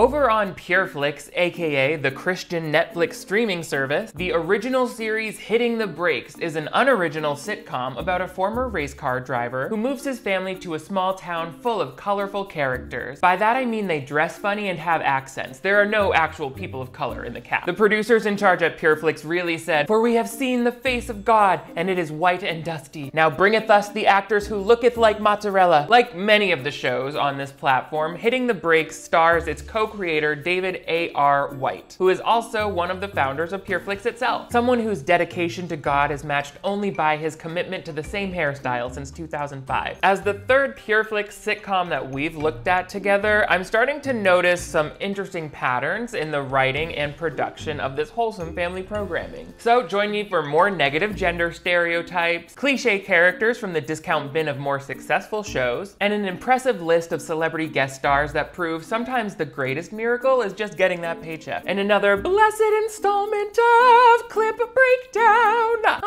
Over on PureFlix, aka the Christian Netflix streaming service, the original series Hitting the Brakes is an unoriginal sitcom about a former race car driver who moves his family to a small town full of colorful characters. By that I mean they dress funny and have accents. There are no actual people of color in the cast. The producers in charge at PureFlix really said, "For we have seen the face of God, and it is white and dusty. Now bringeth us the actors who looketh like mozzarella." Like many of the shows on this platform, Hitting the Brakes stars its co-creator David A.R. White, who is also one of the founders of PureFlix itself. Someone whose dedication to God is matched only by his commitment to the same hairstyle since 2005. As the third PureFlix sitcom that we've looked at together, I'm starting to notice some interesting patterns in the writing and production of this wholesome family programming. So join me for more negative gender stereotypes, cliche characters from the discount bin of more successful shows, and an impressive list of celebrity guest stars that prove sometimes the greatest miracle is just getting that paycheck. And another blessed installment of Clip Breakdown.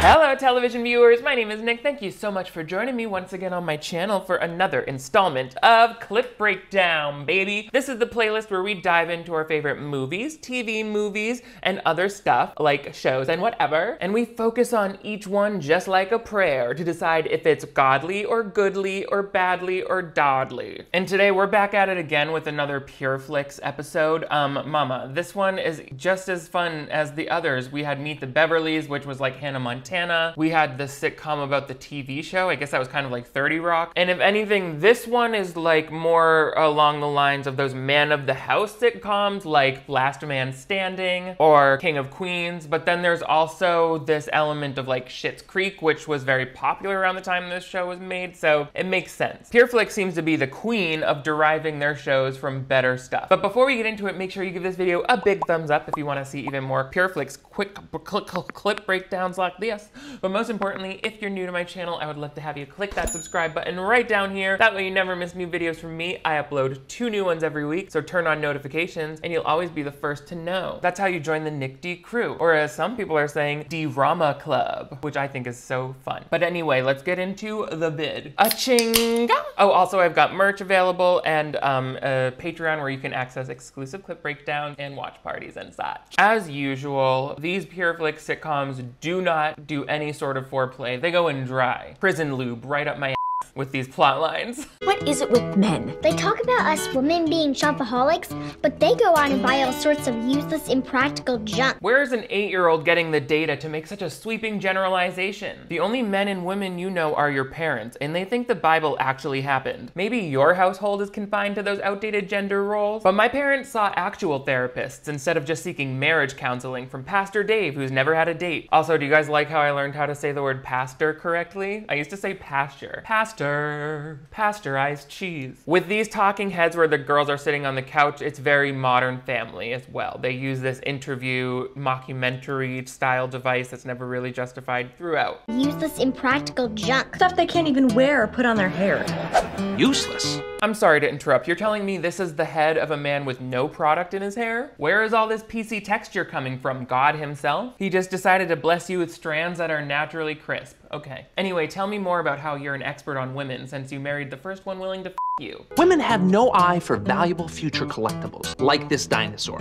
Hello television viewers, my name is Nick. Thank you so much for joining me once again on my channel for another installment of Clip Breakdown, baby. This is the playlist where we dive into our favorite movies, TV movies, and other stuff like shows and whatever. And we focus on each one just like a prayer to decide if it's godly or goodly or badly or dodly. And today we're back at it again with another PureFlix episode. Mama, this one is just as fun as the others. We had Meet the Beverlys, which was like Hannah Montana. We had the sitcom about the TV show. I guess that was kind of like 30 Rock. And if anything, this one is like more along the lines of those Man of the House sitcoms like Last Man Standing or King of Queens. But then there's also this element of like Schitt's Creek, which was very popular around the time this show was made. So it makes sense. PureFlix seems to be the queen of deriving their shows from better stuff. But before we get into it, make sure you give this video a big thumbs up if you want to see even more PureFlix quick clip breakdowns like this. But most importantly, if you're new to my channel, I would love to have you click that subscribe button right down here. That way you never miss new videos from me. I upload 2 new ones every week, so turn on notifications and you'll always be the first to know. That's how you join the Nick D. Crew, or as some people are saying, D-Rama Club, which I think is so fun. But anyway, let's get into the bid. A-ching! Oh, also I've got merch available and a Patreon where you can access exclusive clip breakdowns and watch parties and such. As usual, these PureFlix sitcoms do not do any sort of foreplay. They go in dry. Prison lube right up my ass with these plot lines. What is it with men? They talk about us women being shopaholics, but they go out and buy all sorts of useless, impractical junk. Where is an 8-year-old getting the data to make such a sweeping generalization? The only men and women you know are your parents, and they think the Bible actually happened. Maybe your household is confined to those outdated gender roles, but my parents saw actual therapists instead of just seeking marriage counseling from Pastor Dave, who's never had a date. Also, do you guys like how I learned how to say the word pastor correctly? I used to say pasture. Pasteurized cheese. With these talking heads where the girls are sitting on the couch, it's very Modern Family as well. They use this interview mockumentary style device that's never really justified throughout. Useless, impractical junk. Stuff they can't even wear or put on their hair. Useless. I'm sorry to interrupt. You're telling me this is the head of a man with no product in his hair? Where is all this PC texture coming from? God himself? He just decided to bless you with strands that are naturally crisp. Okay. Anyway, tell me more about how you're an expert on women since you married the first one willing to f you. Women have no eye for valuable future collectibles, like this dinosaur.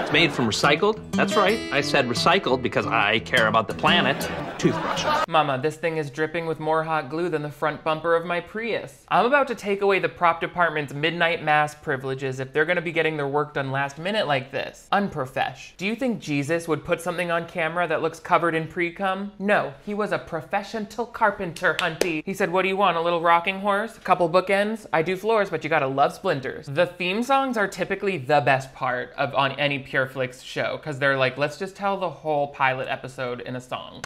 It's made from recycled, that's right, I said recycled because I care about the planet, toothbrush. Mama, this thing is dripping with more hot glue than the front bumper of my Prius. I'm about to take away the prop department's midnight mass privileges if they're gonna be getting their work done last minute like this. Unprofesh. Do you think Jesus would put something on camera that looks covered in pre-cum? No, he was a professional carpenter, hunty. He said, what do you want, a little rocking horse? A couple bookends? I do floors, but you gotta love splinters. The theme songs are typically the best part of on any pure PureFlix show, because they're like, let's just tell the whole pilot episode in a song.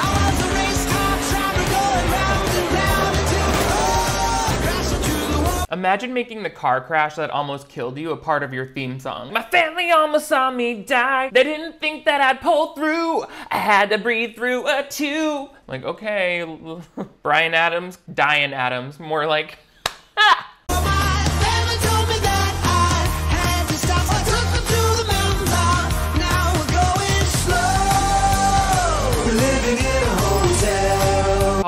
Imagine making the car crash that almost killed you a part of your theme song. My family almost saw me die. They didn't think that I'd pull through. I had to breathe through a tube. Like, okay, Brian Adams, Diane Adams, more like, ah!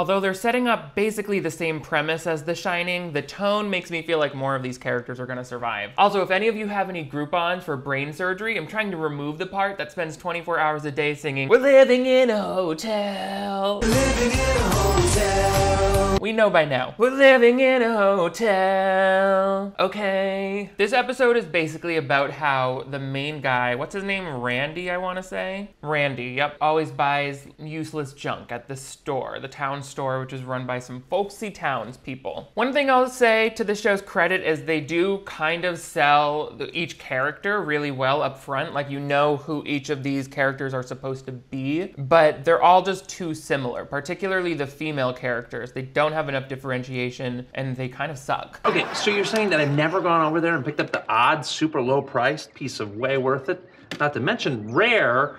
Although they're setting up basically the same premise as The Shining, the tone makes me feel like more of these characters are gonna survive. Also, if any of you have any Groupons for brain surgery, I'm trying to remove the part that spends 24 hours a day singing, "We're living in a hotel. We're living in a hotel." We know by now. We're living in a hotel. Okay. This episode is basically about how the main guy, what's his name? Randy, I wanna say? Randy, yep. Always buys useless junk at the store, the town store, which is run by some folksy townspeople. One thing I'll say to the show's credit is they do kind of sell each character really well up front. Like, you know who each of these characters are supposed to be, but they're all just too similar, particularly the female characters. They don't have enough differentiation and they kind of suck. Okay, so you're saying that I've never gone over there and picked up the odd, super low priced piece of way worth it? Not to mention rare.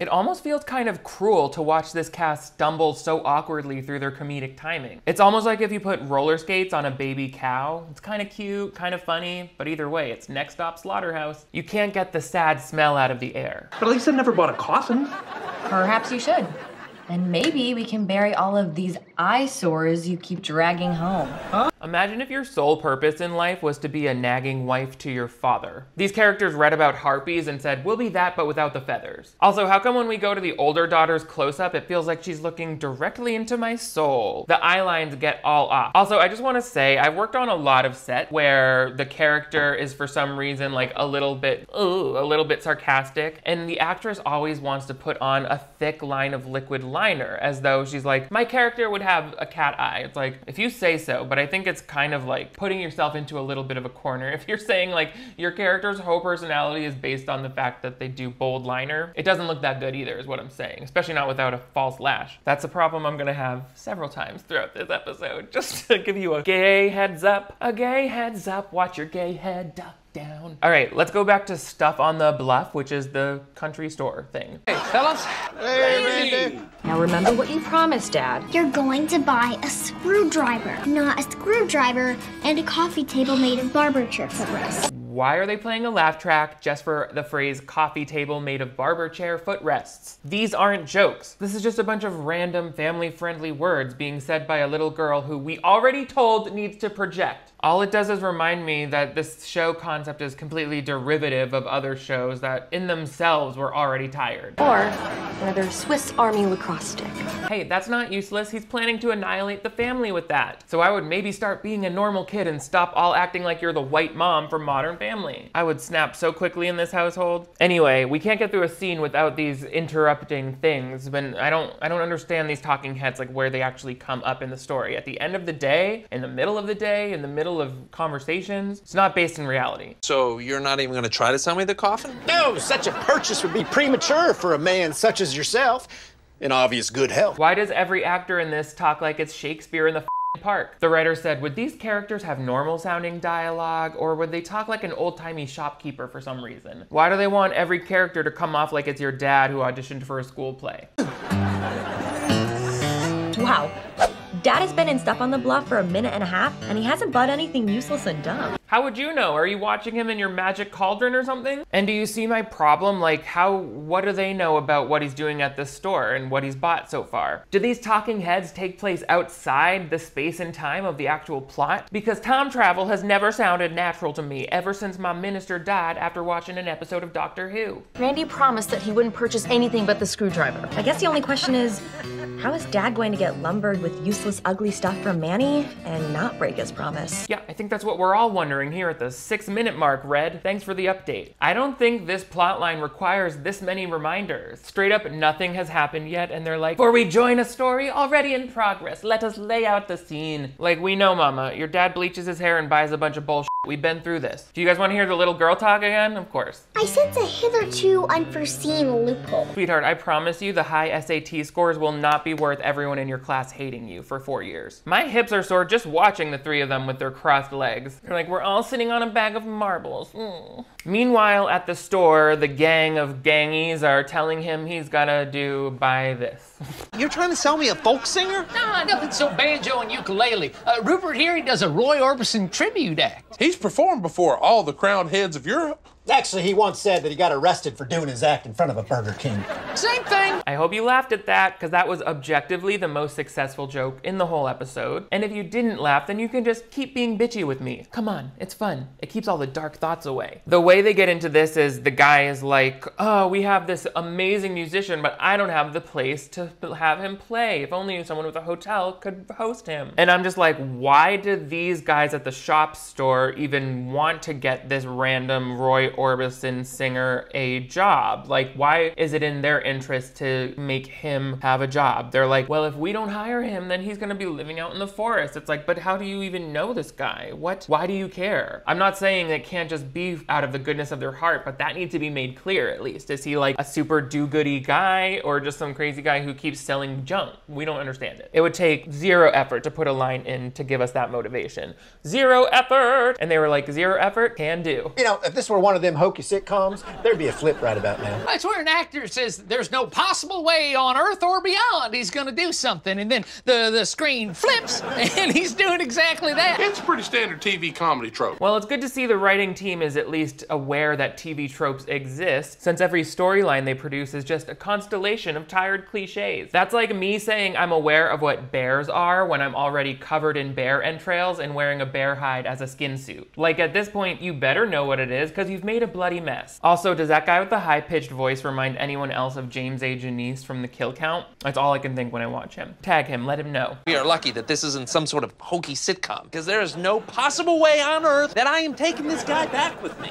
It almost feels kind of cruel to watch this cast stumble so awkwardly through their comedic timing. It's almost like if you put roller skates on a baby cow. It's kind of cute, kind of funny, but either way, it's next stop slaughterhouse. You can't get the sad smell out of the air. But at least I never bought a coffin. Perhaps you should. And maybe we can bury all of these eyesores you keep dragging home. Huh? Imagine if your sole purpose in life was to be a nagging wife to your father. These characters read about harpies and said, "We'll be that, but without the feathers." Also, how come when we go to the older daughter's close-up, it feels like she's looking directly into my soul? The eye lines get all off. Also, I just want to say, I've worked on a lot of set where the character is for some reason like a little bit sarcastic, and the actress always wants to put on a thick line of liquid liner, as though she's like, "My character would have a cat eye." It's like, if you say so, but I think it's kind of like putting yourself into a little bit of a corner. If you're saying like your character's whole personality is based on the fact that they do bold liner, it doesn't look that good either, is what I'm saying, especially not without a false lash. That's a problem I'm gonna have several times throughout this episode, just to give you a gay heads up, watch your gay head duck down. All right, let's go back to Stuff on the Bluff, which is the country store thing. Hey, fellas. Hey, now remember what you promised, Dad. You're going to buy a screwdriver, not a screwdriver, and a coffee table made of barber chair footrests. Why are they playing a laugh track just for the phrase "coffee table made of barber chair footrests"? These aren't jokes. This is just a bunch of random family-friendly words being said by a little girl who we already told needs to project. All it does is remind me that this show concept is completely derivative of other shows that in themselves were already tired. Or another Swiss Army lacrosse stick. Hey, that's not useless. He's planning to annihilate the family with that. So I would maybe start being a normal kid and stop all acting like you're the white mom from Modern Family. I would snap so quickly in this household. Anyway, we can't get through a scene without these interrupting things, but I don't understand these talking heads, like where they actually come up in the story. At the end of the day, in the middle of the day, in the middle of conversations. It's not based in reality. So you're not even gonna try to sell me the coffin? No, such a purchase would be premature for a man such as yourself, in obvious good health. Why does every actor in this talk like it's Shakespeare in the park? The writer said, would these characters have normal sounding dialogue, or would they talk like an old-timey shopkeeper for some reason? Why do they want every character to come off like it's your dad who auditioned for a school play? Wow. Dad has been in Stuff on the Bluff for a minute and a half, and he hasn't bought anything useless and dumb. How would you know? Are you watching him in your magic cauldron or something? And do you see my problem? Like, what do they know about what he's doing at the store and what he's bought so far? Do these talking heads take place outside the space and time of the actual plot? Because time travel has never sounded natural to me ever since my minister died after watching an episode of Doctor Who. Randy promised that he wouldn't purchase anything but the screwdriver. I guess the only question is, how is Dad going to get lumbered with useless ugly stuff from Manny and not break his promise? Yeah, I think that's what we're all wondering here at the 6-minute mark, Red. Thanks for the update. I don't think this plotline requires this many reminders. Straight up, nothing has happened yet, and they're like, "For we join a story already in progress, let us lay out the scene." Like, we know, Mama. Your dad bleaches his hair and buys a bunch of bullshit. We've been through this. Do you guys want to hear the little girl talk again? Of course. I sense a hitherto unforeseen loophole. Sweetheart, I promise you the high SAT scores will not be worth everyone in your class hating you for 4 years. My hips are sore just watching the three of them with their crossed legs. They're like, we're all sitting on a bag of marbles. Meanwhile, at the store, the gang of gangies are telling him he's gotta buy this. You're trying to sell me a folk singer? Nah, nothing so banjo and ukulele. Rupert Heary does a Roy Orbison tribute act. He's performed before all the crowned heads of Europe. Actually, he once said that he got arrested for doing his act in front of a Burger King. Same thing! I hope you laughed at that, because that was objectively the most successful joke in the whole episode. And if you didn't laugh, then you can just keep being bitchy with me. Come on, it's fun. It keeps all the dark thoughts away. The way they get into this is the guy is like, oh, we have this amazing musician, but I don't have the place to have him play. If only someone with a hotel could host him. And I'm just like, why do these guys at the shop store even want to get this random Roy Orbison singer a job? Like, why is it in their interest to make him have a job? They're like, well, if we don't hire him, then he's gonna be living out in the forest. It's like, but how do you even know this guy? What? Why do you care? I'm not saying it can't just be out of the goodness of their heart, but that needs to be made clear at least. Is he like a super do-goody guy or just some crazy guy who keeps selling junk? We don't understand it. It would take zero effort to put a line in to give us that motivation. Zero effort! And they were like, zero effort? Can do. You know, if this were one of them hokey sitcoms, there'd be a flip right about now. That's where an actor says there's no possible way on earth or beyond he's gonna do something, and then the screen flips and he's doing exactly that. It's a pretty standard TV comedy trope. Well, it's good to see the writing team is at least aware that TV tropes exist, since every storyline they produce is just a constellation of tired cliches. That's like me saying I'm aware of what bears are when I'm already covered in bear entrails and wearing a bear hide as a skin suit. Like, at this point you better know what it is, because you've made a bloody mess. Also, does that guy with the high-pitched voice remind anyone else of James A. Janisse from The Kill Count? That's all I can think when I watch him. Tag him, let him know. We are lucky that this isn't some sort of hokey sitcom, because there is no possible way on earth that I am taking this guy back with me.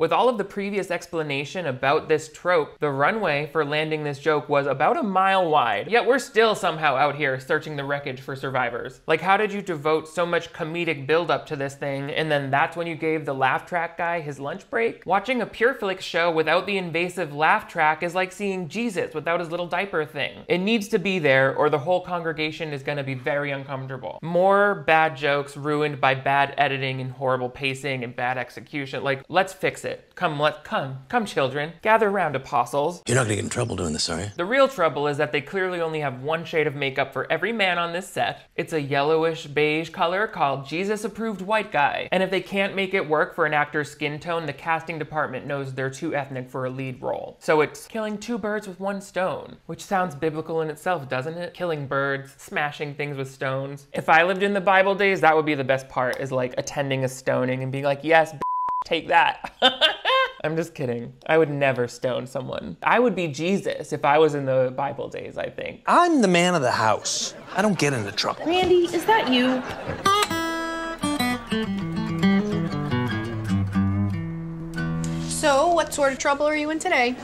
With all of the previous explanation about this trope, the runway for landing this joke was about a mile wide, yet we're still somehow out here searching the wreckage for survivors. Like, how did you devote so much comedic buildup to this thing, and then that's when you gave the laugh track guy his lunch break? Watching a PureFlix show without the invasive laugh track is like seeing Jesus without his little diaper thing. It needs to be there, or the whole congregation is gonna be very uncomfortable. More bad jokes ruined by bad editing and horrible pacing and bad execution. Like, let's fix it. Come, children. Gather round, apostles. You're not gonna get in trouble doing this, are you? The real trouble is that they clearly only have one shade of makeup for every man on this set. It's a yellowish beige color called Jesus-approved white guy. And if they can't make it work for an actor's skin tone, the casting department knows they're too ethnic for a lead role. So it's killing two birds with one stone, which sounds biblical in itself, doesn't it? Killing birds, smashing things with stones. If I lived in the Bible days, that would be the best part, is like attending a stoning and being like, yes, take that. I'm just kidding. I would never stone someone. I would be Jesus if I was in the Bible days, I think. I'm the man of the house. I don't get into trouble. Randy, is that you? So, what sort of trouble are you in today?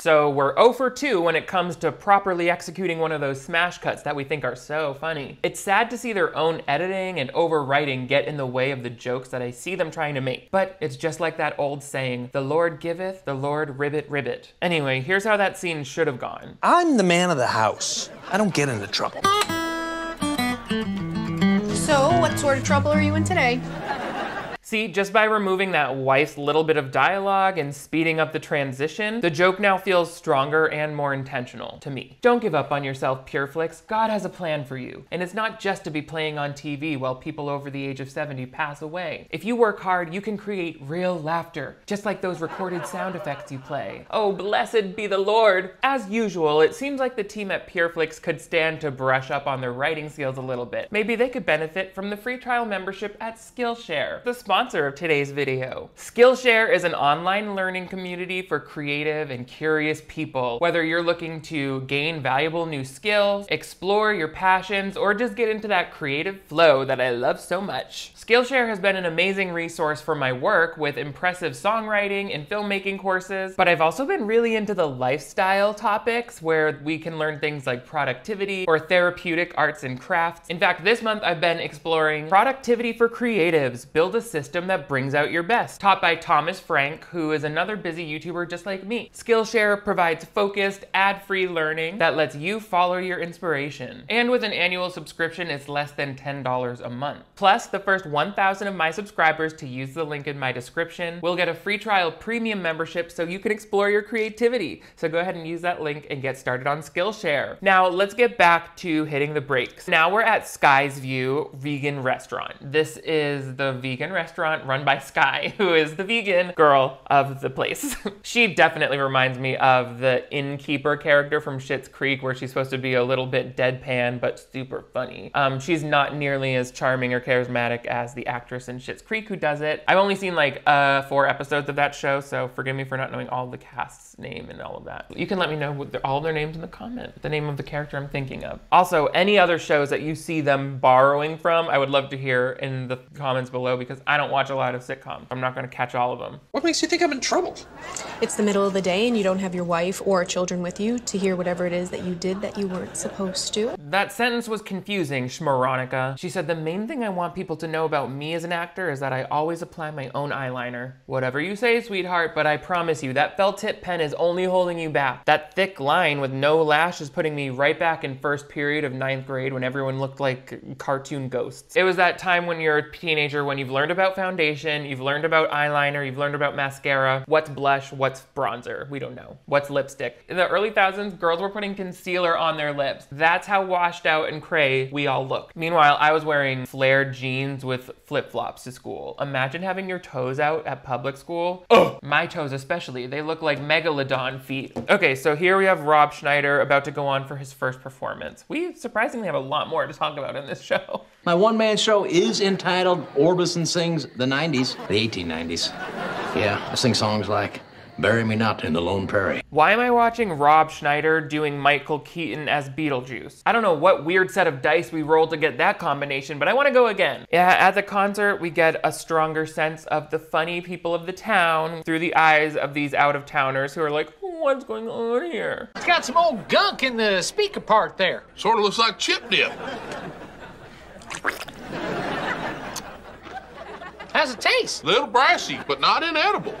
So we're 0 for 2 when it comes to properly executing one of those smash cuts that we think are so funny. It's sad to see their own editing and overwriting get in the way of the jokes that I see them trying to make. But it's just like that old saying, the Lord giveth, the Lord ribbit. Anyway, here's how that scene should have gone. I'm the man of the house. I don't get into trouble. So what sort of trouble are you in today? See, just by removing that wife's little bit of dialogue and speeding up the transition, the joke now feels stronger and more intentional to me. Don't give up on yourself, PureFlix. God has a plan for you. And it's not just to be playing on TV while people over the age of 70 pass away. If you work hard, you can create real laughter, just like those recorded sound effects you play. Oh, blessed be the Lord. As usual, it seems like the team at PureFlix could stand to brush up on their writing skills a little bit. Maybe they could benefit from the free trial membership at Skillshare, the sponsor of today's video. Skillshare is an online learning community for creative and curious people. Whether you're looking to gain valuable new skills, explore your passions, or just get into that creative flow that I love so much. Skillshare has been an amazing resource for my work with impressive songwriting and filmmaking courses, but I've also been really into the lifestyle topics where we can learn things like productivity or therapeutic arts and crafts. In fact, this month I've been exploring productivity for creatives, build a system that brings out your best, taught by Thomas Frank, who is another busy YouTuber just like me. Skillshare provides focused, ad-free learning that lets you follow your inspiration. And with an annual subscription, it's less than $10 a month. Plus, the first 1,000 of my subscribers to use the link in my description will get a free trial premium membership so you can explore your creativity. So go ahead and use that link and get started on Skillshare. Now, let's get back to hitting the brakes. Now we're at Sky's View Vegan Restaurant. This is the vegan restaurant restaurant run by Sky, who is the vegan girl of the place. She definitely reminds me of the innkeeper character from Schitt's Creek, where she's supposed to be a little bit deadpan, but super funny. She's not nearly as charming or charismatic as the actress in Schitt's Creek who does it. I've only seen like 4 episodes of that show, so forgive me for not knowing all the cast's name and all of that. You can let me know what all their names in the comment, the name of the character I'm thinking of. Also, any other shows that you see them borrowing from, I would love to hear in the comments below, because I don't watch a lot of sitcoms. I'm not gonna catch all of them. What makes you think I'm in trouble? It's the middle of the day and you don't have your wife or children with you to hear whatever it is that you did that you weren't supposed to. That sentence was confusing, Schmoronica. She said, the main thing I want people to know about me as an actor is that I always apply my own eyeliner. Whatever you say, sweetheart, but I promise you that felt tip pen is only holding you back. That thick line with no lash is putting me right back in first period of 9th grade when everyone looked like cartoon ghosts. It was that time when you're a teenager, when you've learned about foundation, you've learned about eyeliner, you've learned about mascara, what's blush, what's bronzer, we don't know, what's lipstick. In the early thousands, girls were putting concealer on their lips. That's how washed out and cray we all look. Meanwhile, I was wearing flared jeans with flip-flops to school. Imagine having your toes out at public school. Oh, my toes especially, they look like megalodon feet. Okay, so here we have Rob Schneider about to go on for his first performance. We surprisingly have a lot more to talk about in this show. My one-man show is entitled Orbison Sings the 90s, the 1890s. Yeah, I sing songs like Bury Me Not in the Lone Prairie. Why am I watching Rob Schneider doing Michael Keaton as Beetlejuice? I don't know what weird set of dice we rolled to get that combination, but I want to go again. Yeah, at the concert, we get a stronger sense of the funny people of the town through the eyes of these out-of-towners who are like, what's going on here? It's got some old gunk in the speaker part there. Sort of looks like chip dip. How's it taste? A little brassy, but not inedible.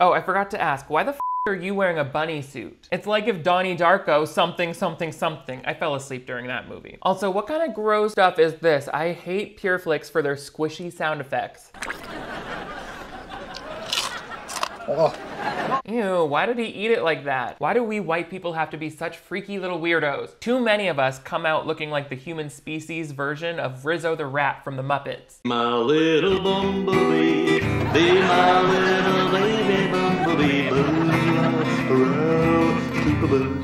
Oh, I forgot to ask, why the f are you wearing a bunny suit? It's like if Donnie Darko something, something, something. I fell asleep during that movie. Also, what kind of gross stuff is this? I hate PureFlix for their squishy sound effects. Oh. Ew, why did he eat it like that? Why do we white people have to be such freaky little weirdos? Too many of us come out looking like the human species version of Rizzo the Rat from The Muppets. My little bumblebee, be my little baby bumblebee,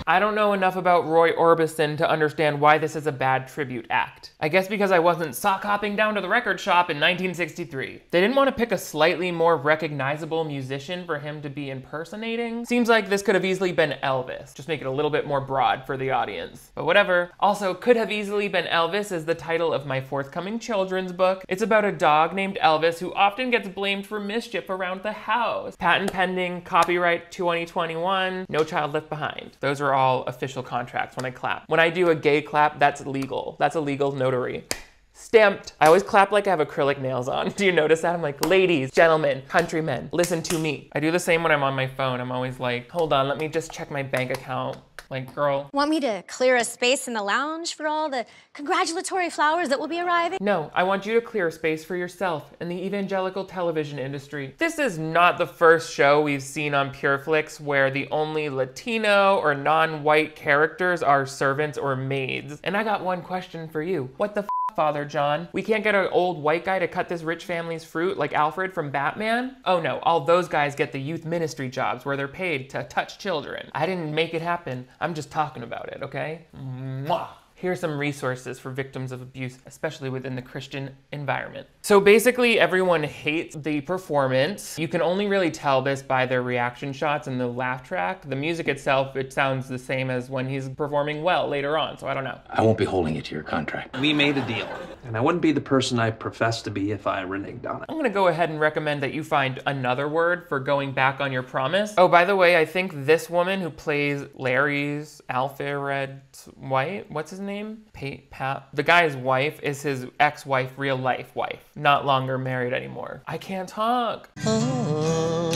I don't know enough about Roy Orbison to understand why this is a bad tribute act. I guess because I wasn't sock hopping down to the record shop in 1963. They didn't want to pick a slightly more recognizable musician for him to be impersonating? Seems like this could have easily been Elvis. Just make it a little bit more broad for the audience, but whatever. Also, Could Have Easily Been Elvis is the title of my forthcoming children's book. It's about a dog named Elvis who often gets blamed for mischief around the house. Patent pending, copyright 2021, no child left behind. Those are all official contracts when I clap. When I do a gay clap, that's legal. That's a legal notary. Stamped. I always clap like I have acrylic nails on. Do you notice that? I'm like, ladies, gentlemen, countrymen, listen to me. I do the same when I'm on my phone. I'm always like, hold on, let me just check my bank account. Like, girl. Want me to clear a space in the lounge for all the congratulatory flowers that will be arriving? No, I want you to clear a space for yourself in the evangelical television industry. This is not the first show we've seen on PureFlix where the only Latino or non-white characters are servants or maids. And I got one question for you. What the f, Father John? We can't get an old white guy to cut this rich family's fruit like Alfred from Batman? Oh no, all those guys get the youth ministry jobs where they're paid to touch children. I didn't make it happen. I'm just talking about it, okay? Mwah. Here are some resources for victims of abuse, especially within the Christian environment. So basically everyone hates the performance. You can only really tell this by their reaction shots and the laugh track. The music itself, it sounds the same as when he's performing well later on, so I don't know. I won't be holding you to your contract. We made a deal, and I wouldn't be the person I profess to be if I reneged on it. I'm gonna go ahead and recommend that you find another word for going back on your promise. Oh, by the way, I think this woman who plays Larry's Alfred White, what's his name? Pate, Pat. The guy's wife is his ex-wife, real life wife. Not longer married anymore. I can't talk. Oh,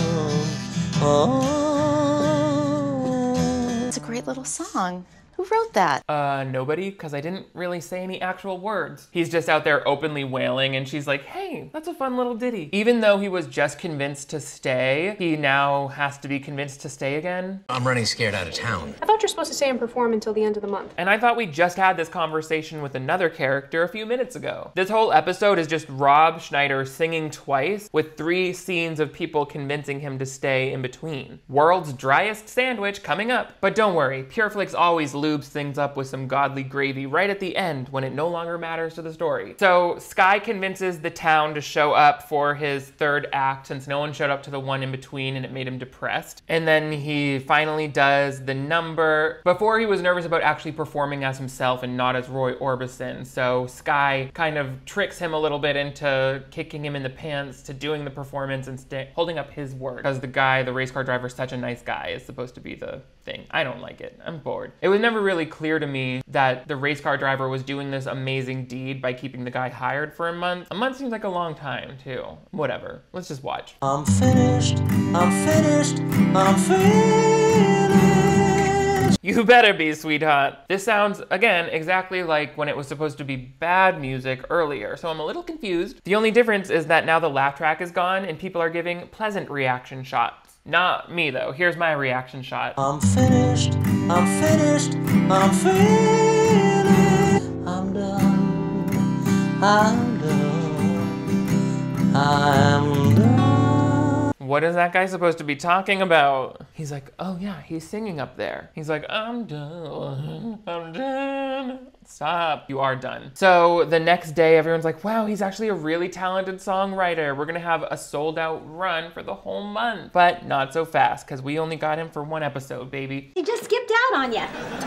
oh. It's a great little song. Who wrote that? Nobody, because I didn't really say any actual words. He's just out there openly wailing and she's like, hey, that's a fun little ditty. Even though he was just convinced to stay, he now has to be convinced to stay again. I'm running scared out of town. I thought you're supposed to stay and perform until the end of the month. And I thought we just had this conversation with another character a few minutes ago. This whole episode is just Rob Schneider singing twice with 3 scenes of people convincing him to stay in between. World's driest sandwich coming up. But don't worry, PureFlix always lubes things up with some godly gravy right at the end when it no longer matters to the story. So Sky convinces the town to show up for his third act since no one showed up to the one in between and it made him depressed. And then he finally does the number. Before he was nervous about actually performing as himself and not as Roy Orbison. So Sky kind of tricks him a little bit into kicking him in the pants to doing the performance and holding up his word. Because the guy, the race car driver, is such a nice guy. It's supposed to be the thing. I don't like it. I'm bored. It was never really clear to me that the race car driver was doing this amazing deed by keeping the guy hired for a month. A month seems like a long time too. Whatever. Let's just watch. I'm finished. I'm finished. I'm finished. You better be, sweetheart. This sounds, again, exactly like when it was supposed to be bad music earlier, so I'm a little confused. The only difference is that now the laugh track is gone and people are giving pleasant reaction shots. Not me, though. Here's my reaction shot. I'm finished. I'm finished. I'm finished. I'm done. I'm done. I'm done. What is that guy supposed to be talking about? He's like, oh yeah, he's singing up there. He's like, I'm done. I'm done. Stop. You are done. So the next day, everyone's like, wow, he's actually a really talented songwriter. We're gonna have a sold out run for the whole month. But not so fast, because we only got him for 1 episode, baby. He just skipped out on you.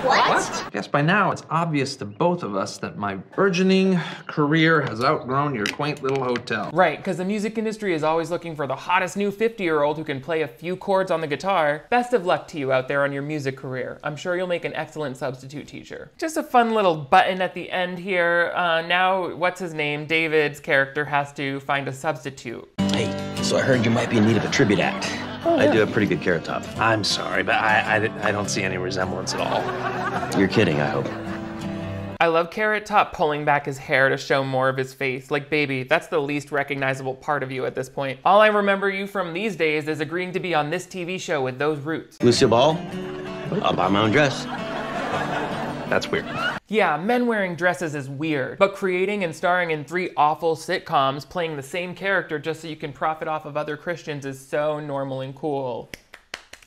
What? I guess by now it's obvious to both of us that my burgeoning career has outgrown your quaint little hotel. Right, because the music industry is always looking for the hottest new 50-year-old who can play a few chords on the guitar. Best of luck to you out there on your music career. I'm sure you'll make an excellent substitute teacher. Just a fun little button at the end here. Now, what's his name? David's character has to find a substitute. Hey, so I heard you might be in need of a tribute act. Oh, yeah. I do a pretty good Carrot Top. I'm sorry, but I don't see any resemblance at all. You're kidding, I hope. I love Carrot Top pulling back his hair to show more of his face. Like, baby, that's the least recognizable part of you at this point. All I remember you from these days is agreeing to be on this TV show with those roots. Lucille Ball? I'll buy my own dress. That's weird. Yeah, men wearing dresses is weird, but creating and starring in 3 awful sitcoms playing the same character just so you can profit off of other Christians is so normal and cool.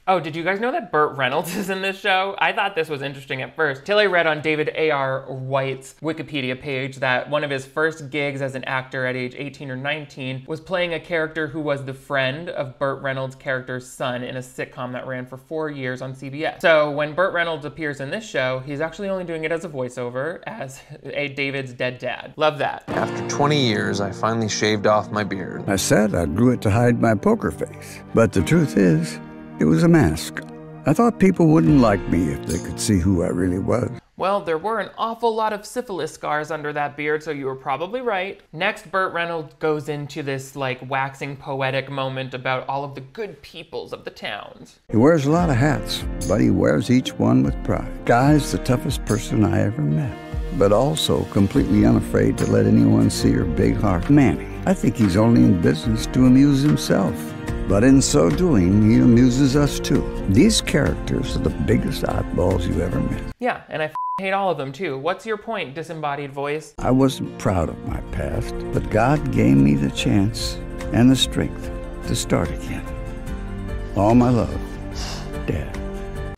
Oh, did you guys know that Burt Reynolds is in this show? I thought this was interesting at first, till I read on David A.R. White's Wikipedia page that one of his first gigs as an actor at age 18 or 19 was playing a character who was the friend of Burt Reynolds' character's son in a sitcom that ran for 4 years on CBS. So when Burt Reynolds appears in this show, he's actually only doing it as a voiceover, as David's dead dad. Love that. After 20 years, I finally shaved off my beard. I said I grew it to hide my poker face, but the truth is, it was a mask. I thought people wouldn't like me if they could see who I really was. Well, there were an awful lot of syphilis scars under that beard, so you were probably right. Next, Burt Reynolds goes into this, like, waxing poetic moment about all of the good peoples of the towns. He wears a lot of hats, but he wears each one with pride. Guy's the toughest person I ever met, but also completely unafraid to let anyone see her big heart. Manny, I think he's only in business to amuse himself. But in so doing, he amuses us too. These characters are the biggest oddballs you ever met. Yeah, and I hate all of them too. What's your point, disembodied voice? I wasn't proud of my past, but God gave me the chance and the strength to start again. All my love, Dad.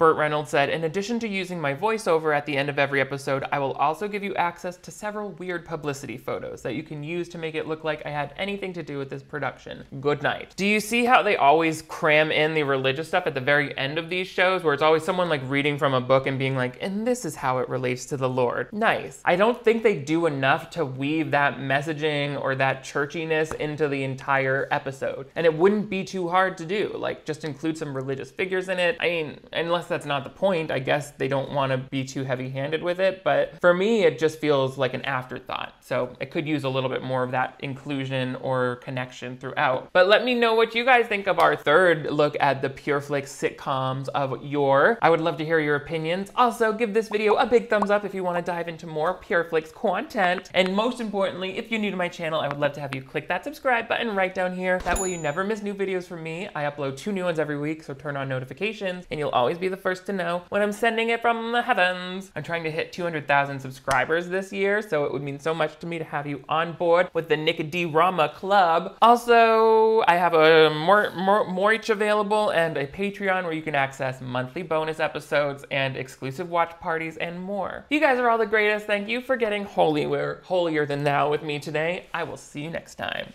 Burt Reynolds said, in addition to using my voiceover at the end of every episode, I will also give you access to several weird publicity photos that you can use to make it look like I had anything to do with this production. Good night. Do you see how they always cram in the religious stuff at the very end of these shows, where it's always someone like reading from a book and being like, and this is how it relates to the Lord. Nice. I don't think they do enough to weave that messaging or that churchiness into the entire episode. And it wouldn't be too hard to do, like just include some religious figures in it. I mean, unless that's not the point. I guess they don't want to be too heavy-handed with it, but for me, it just feels like an afterthought. So it could use a little bit more of that inclusion or connection throughout. But let me know what you guys think of our third look at the PureFlix sitcoms of yore. I would love to hear your opinions. Also, give this video a big thumbs up if you want to dive into more PureFlix content. And most importantly, if you're new to my channel, I would love to have you click that subscribe button right down here. That way you never miss new videos from me. I upload 2 new ones every week, so turn on notifications and you'll always be the first to know when I'm sending it from the heavens. I'm trying to hit 200,000 subscribers this year, so it would mean so much to me to have you on board with the Nick D.Rama Club. Also, I have a merch available and a Patreon where you can access monthly bonus episodes and exclusive watch parties and more. You guys are all the greatest. Thank you for getting holier than thou with me today. I will see you next time.